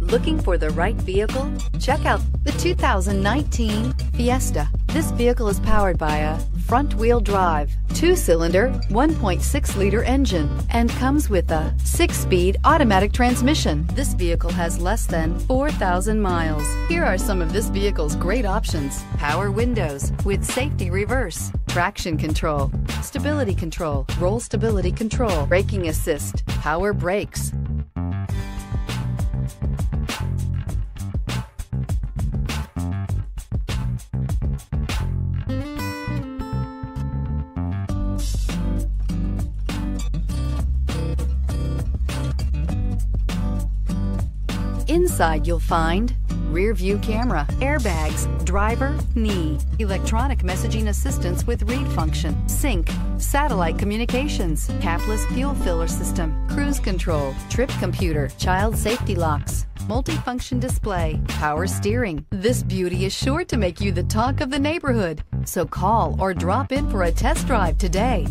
Looking for the right vehicle? Check out the 2019 Fiesta. This vehicle is powered by a front-wheel drive, 2-cylinder, 1.6-liter engine, and comes with a 6-speed automatic transmission. This vehicle has less than 4,000 miles. Here are some of this vehicle's great options: power windows with safety reverse, traction control, stability control, roll stability control, braking assist, power brakes. Inside you'll find rear view camera, airbags, driver, knee, electronic messaging assistance with read function, sync, satellite communications, capless fuel filler system, cruise control, trip computer, child safety locks, multifunction display, power steering. This beauty is sure to make you the talk of the neighborhood, so call or drop in for a test drive today.